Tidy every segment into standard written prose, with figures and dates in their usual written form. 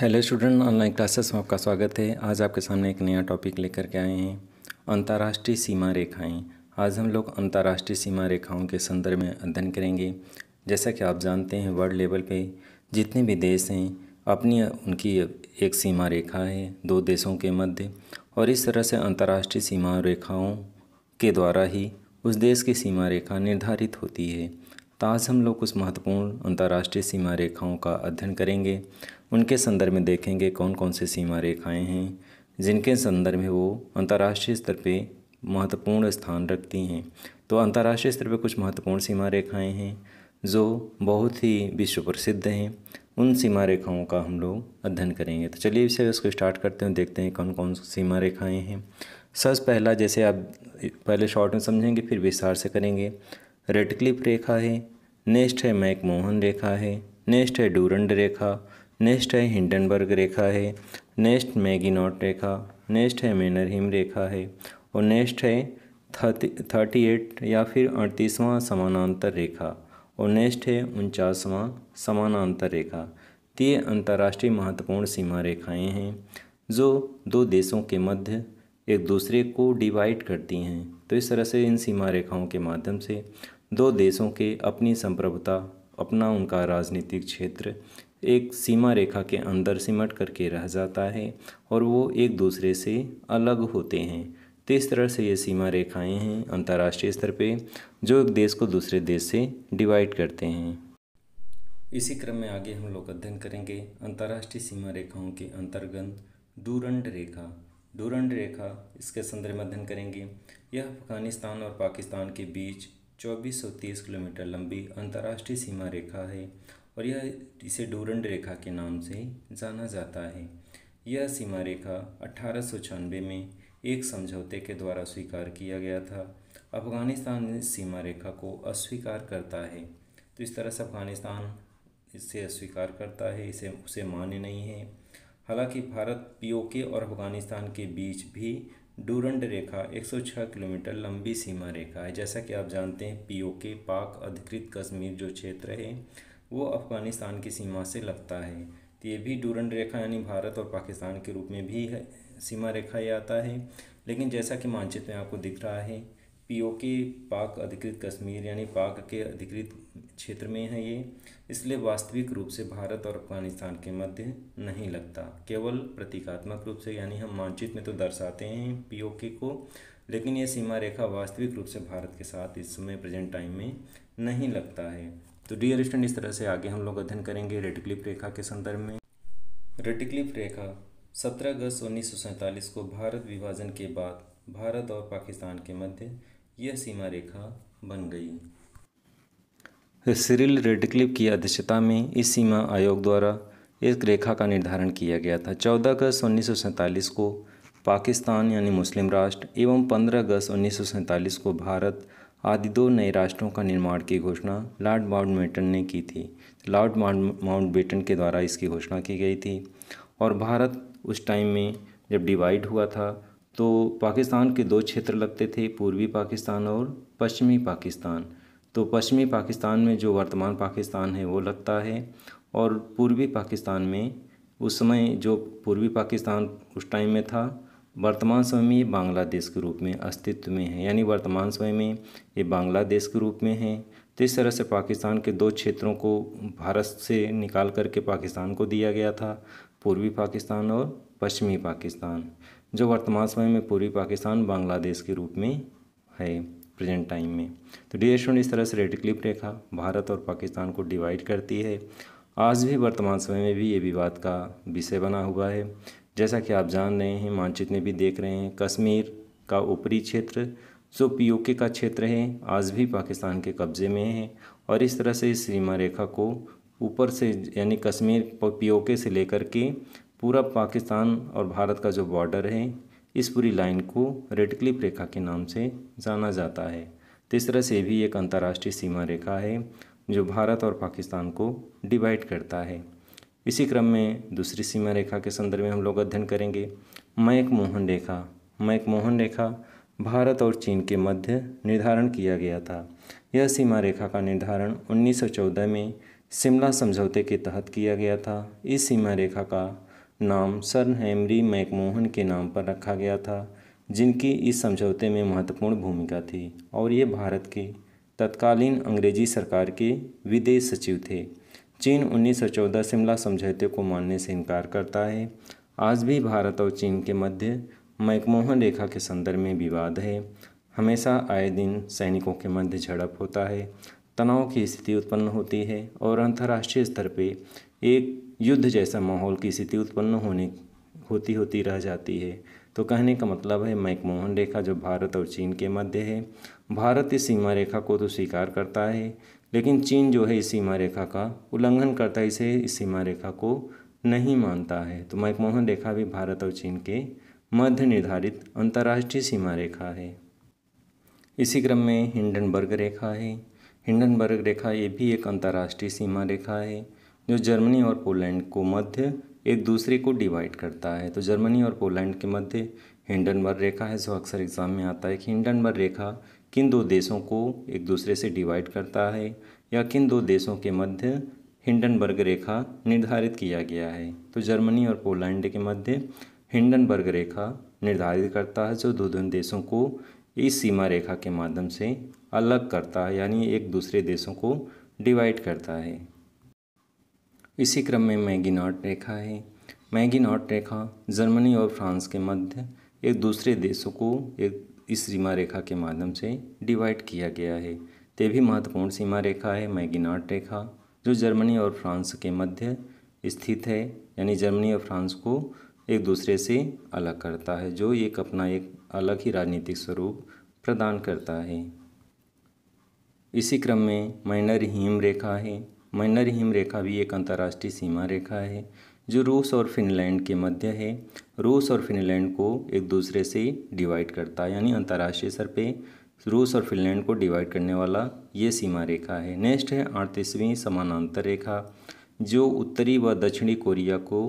Hello student, online classes में आपका स्वागत है। आज आपके सामने एक नया टॉपिक लेकर के आए हैं, अंतर्राष्ट्रीय सीमा रेखाएं। आज हम लोग अंतर्राष्ट्रीय सीमा रेखाओं के संदर्भ में अध्ययन करेंगे। जैसा कि आप जानते हैं, वर्ल्ड लेवल पे जितने भी देश हैं अपनी उनकी एक सीमा रेखा है दो देशों के मध्य, और इस तरह से अंतर्राष्ट्रीय सीमा रेखाओं के द्वारा ही उस देश की सीमा रेखा निर्धारित होती है। तो आज हम लोग कुछ महत्वपूर्ण अंतर्राष्ट्रीय सीमा रेखाओं का अध्ययन करेंगे। उनके संदर्भ में देखेंगे कौन कौन से सीमा रेखाएं हैं जिनके संदर्भ में वो अंतर्राष्ट्रीय स्तर पे महत्वपूर्ण स्थान रखती हैं। तो अंतर्राष्ट्रीय स्तर पे कुछ महत्वपूर्ण सीमा रेखाएं हैं जो बहुत ही विश्व प्रसिद्ध हैं। उन सीमा रेखाओं का हम लोग अध्ययन करेंगे। तो चलिए इसे उसको स्टार्ट करते हैं, देखते हैं कौन कौन सी सीमा रेखाएँ हैं। सबसे पहला, जैसे आप पहले शॉर्ट में समझेंगे फिर विस्तार से करेंगे, रेडक्लिफ रेखा है, नेक्स्ट है मैकमोहन रेखा है, नेक्स्ट है डूरंड रेखा, नेक्स्ट है हिंडनबर्ग रेखा है, नेक्स्ट मैगिनॉट रेखा, नेक्स्ट है मैनरहिम रेखा है, और नेक्स्ट है 38 या फिर 38वां समानांतर रेखा, और नेक्स्ट है 49वां समानांतर रेखा। ये अंतर्राष्ट्रीय महत्वपूर्ण सीमा रेखाएँ हैं जो दो देशों के मध्य एक दूसरे को डिवाइड करती हैं। तो इस तरह से इन सीमा रेखाओं के माध्यम से दो देशों के अपनी संप्रभुता, अपना उनका राजनीतिक क्षेत्र एक सीमा रेखा के अंदर सिमट करके रह जाता है और वो एक दूसरे से अलग होते हैं। तो इस तरह से ये सीमा रेखाएं हैं अंतर्राष्ट्रीय स्तर पे जो एक देश को दूसरे देश से डिवाइड करते हैं। इसी क्रम में आगे हम लोग अध्ययन करेंगे अंतर्राष्ट्रीय सीमा रेखाओं के अंतर्गत डूरंड रेखा। डूरंड रेखा, इसके संदर्भ में अध्ययन करेंगे। यह अफगानिस्तान और पाकिस्तान के बीच 2430 किलोमीटर लंबी अंतर्राष्ट्रीय सीमा रेखा है और यह इसे डूरंड रेखा के नाम से जाना जाता है। यह सीमा रेखा 1896 में एक समझौते के द्वारा स्वीकार किया गया था। अफगानिस्तान इस सीमा रेखा को अस्वीकार करता है। तो इस तरह से अफगानिस्तान इसे अस्वीकार करता है, इसे उसे मान्य नहीं है। हालांकि भारत, पीओके और अफगानिस्तान के बीच भी डूरंड रेखा 106 किलोमीटर लंबी सीमा रेखा है। जैसा कि आप जानते हैं, पीओके पाक अधिकृत कश्मीर जो क्षेत्र है वो अफगानिस्तान की सीमा से लगता है। तो ये भी डूरंड रेखा यानी भारत और पाकिस्तान के रूप में भी है, सीमा रेखा ये आता है। लेकिन जैसा कि मानचित्र में आपको दिख रहा है, पीओके पाक अधिकृत कश्मीर यानी पाक के अधिकृत क्षेत्र में है ये, इसलिए वास्तविक रूप से भारत और अफगानिस्तान के मध्य नहीं लगता। केवल प्रतीकात्मक रूप से, यानी हम मानचित्र में तो दर्शाते हैं पीओके को, लेकिन ये सीमा रेखा वास्तविक रूप से भारत के साथ इस समय प्रेजेंट टाइम में नहीं लगता है। तो डियर स्टूडेंट, इस तरह से आगे हम लोग अध्ययन करेंगे रेडक्लिफ रेखा के संदर्भ में। रेडक्लिफ रेखा 17 अगस्त 1947 को भारत विभाजन के बाद भारत और पाकिस्तान के मध्य यह सीमा रेखा बन गई। सिरिल रेडक्लिफ की अध्यक्षता में इस सीमा आयोग द्वारा इस रेखा का निर्धारण किया गया था। 14 अगस्त 1947 को पाकिस्तान यानी मुस्लिम राष्ट्र एवं 15 अगस्त 1947 को भारत आदि दो नए राष्ट्रों का निर्माण की घोषणा लॉर्ड माउंटबेटन ने की थी। लॉर्ड माउंटबेटन के द्वारा इसकी घोषणा की गई थी। और भारत उस टाइम में जब डिवाइड हुआ था तो पाकिस्तान के दो क्षेत्र लगते थे, पूर्वी पाकिस्तान और पश्चिमी पाकिस्तान। तो पश्चिमी पाकिस्तान में जो वर्तमान पाकिस्तान है वो लगता है, और पूर्वी पाकिस्तान में उस समय जो पूर्वी पाकिस्तान उस टाइम में था, वर्तमान समय में ये बांग्लादेश के रूप में अस्तित्व में है, यानी वर्तमान समय में ये बांग्लादेश के रूप में है। तो इस तरह से पाकिस्तान के दो क्षेत्रों को भारत से निकाल करके पाकिस्तान को दिया गया था, पूर्वी पाकिस्तान और पश्चिमी पाकिस्तान, जो वर्तमान समय में पूर्वी पाकिस्तान बांग्लादेश के रूप में है प्रेजेंट टाइम में। तो डियर स्टूडेंट, इस तरह से रेडक्लिफ रेखा भारत और पाकिस्तान को डिवाइड करती है। आज भी वर्तमान समय में भी ये विवाद का विषय बना हुआ है। जैसा कि आप जान रहे हैं, मानचित्र में भी देख रहे हैं, कश्मीर का ऊपरी क्षेत्र जो पीओके का क्षेत्र है आज भी पाकिस्तान के कब्ज़े में है, और इस तरह से इस सीमा रेखा को ऊपर से यानी कश्मीर पीओके से लेकर के पूरा पाकिस्तान और भारत का जो बॉर्डर है, इस पूरी लाइन को रेडक्लिफ रेखा के नाम से जाना जाता है। तो इस तरह से भी एक अंतर्राष्ट्रीय सीमा रेखा है जो भारत और पाकिस्तान को डिवाइड करता है। इसी क्रम में दूसरी सीमा रेखा के संदर्भ में हम लोग अध्ययन करेंगे मैकमोहन रेखा। मैकमोहन रेखा भारत और चीन के मध्य निर्धारण किया गया था। यह सीमा रेखा का निर्धारण 1914 में शिमला समझौते के तहत किया गया था। इस सीमा रेखा का नाम सर हेनरी मैकमोहन के नाम पर रखा गया था, जिनकी इस समझौते में महत्वपूर्ण भूमिका थी और ये भारत के तत्कालीन अंग्रेजी सरकार के विदेश सचिव थे। चीन 1914 शिमला समझौते को मानने से इनकार करता है। आज भी भारत और चीन के मध्य मैकमोहन रेखा के संदर्भ में विवाद है। हमेशा आए दिन सैनिकों के मध्य झड़प होता है, तनाव की स्थिति उत्पन्न होती है और अंतर्राष्ट्रीय स्तर पर एक युद्ध जैसा माहौल की स्थिति उत्पन्न होती रह जाती है। तो कहने का मतलब है मैकमोहन रेखा जो भारत और चीन के मध्य है, भारत इस सीमा रेखा को तो स्वीकार करता है, लेकिन चीन जो है इस सीमा रेखा का उल्लंघन करता है, इसे इस सीमा रेखा को नहीं मानता है। तो मैकमोहन रेखा भी भारत और चीन के मध्य निर्धारित अंतर्राष्ट्रीय सीमा रेखा है। इसी क्रम में हिंडनबर्ग रेखा है। हिंडनबर्ग रेखा ये भी एक अंतर्राष्ट्रीय सीमा रेखा है जो जर्मनी और पोलैंड को मध्य एक दूसरे को डिवाइड करता है। तो जर्मनी और पोलैंड के मध्य हिंडनबर्ग रेखा है, जो अक्सर एग्जाम में आता है कि हिंडनबर्ग रेखा किन दो देशों को एक दूसरे से डिवाइड करता है या किन दो देशों के मध्य हिंडनबर्ग रेखा निर्धारित किया गया है। तो जर्मनी और पोलैंड के मध्य हिंडनबर्ग रेखा निर्धारित करता है, जो दोनों देशों को इस सीमा रेखा के माध्यम से अलग करता है, यानी एक दूसरे देशों को डिवाइड करता है। इसी क्रम में मैगिनॉट रेखा है। मैगिनॉट रेखा जर्मनी और फ्रांस के मध्य एक दूसरे देशों को इस सीमा रेखा के माध्यम से डिवाइड किया गया है। ये भी महत्वपूर्ण सीमा रेखा है मैगिनॉट रेखा, जो जर्मनी और फ्रांस के मध्य स्थित है, यानी जर्मनी और फ्रांस को एक दूसरे से अलग करता है, जो एक अपना एक अलग ही राजनीतिक स्वरूप प्रदान करता है। इसी क्रम में मैनरहीम रेखा है। मैनरहीम रेखा भी एक अंतर्राष्ट्रीय सीमा रेखा है जो रूस और फिनलैंड के मध्य है। रूस और फिनलैंड को एक दूसरे से डिवाइड करता है, यानी अंतर्राष्ट्रीय स्तर पे रूस और फिनलैंड को डिवाइड करने वाला ये सीमा रेखा है। नेक्स्ट है 38वीं समानांतर रेखा, जो उत्तरी व दक्षिणी कोरिया को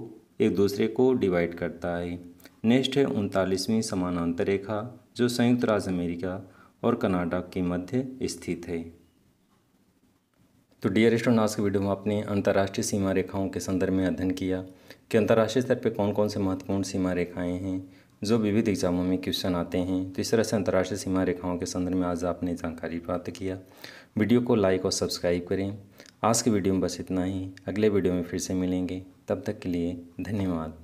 एक दूसरे को डिवाइड करता है। नेक्स्ट है 39वीं समानांतर रेखा, जो संयुक्त राज्य अमेरिका और कनाडा के मध्य स्थित है। तो डियर स्टूडेंट, आज के वीडियो में आपने अंतर्राष्ट्रीय सीमा रेखाओं के संदर्भ में अध्ययन किया कि अंतर्राष्ट्रीय स्तर पर कौन कौन से महत्वपूर्ण सीमा रेखाएं हैं जो विविध एग्जामों में क्वेश्चन आते हैं। तो इस तरह से अंतर्राष्ट्रीय सीमा रेखाओं के संदर्भ में आज आपने जानकारी प्राप्त किया। वीडियो को लाइक और सब्सक्राइब करें। आज के वीडियो में बस इतना ही, अगले वीडियो में फिर से मिलेंगे, तब तक के लिए धन्यवाद।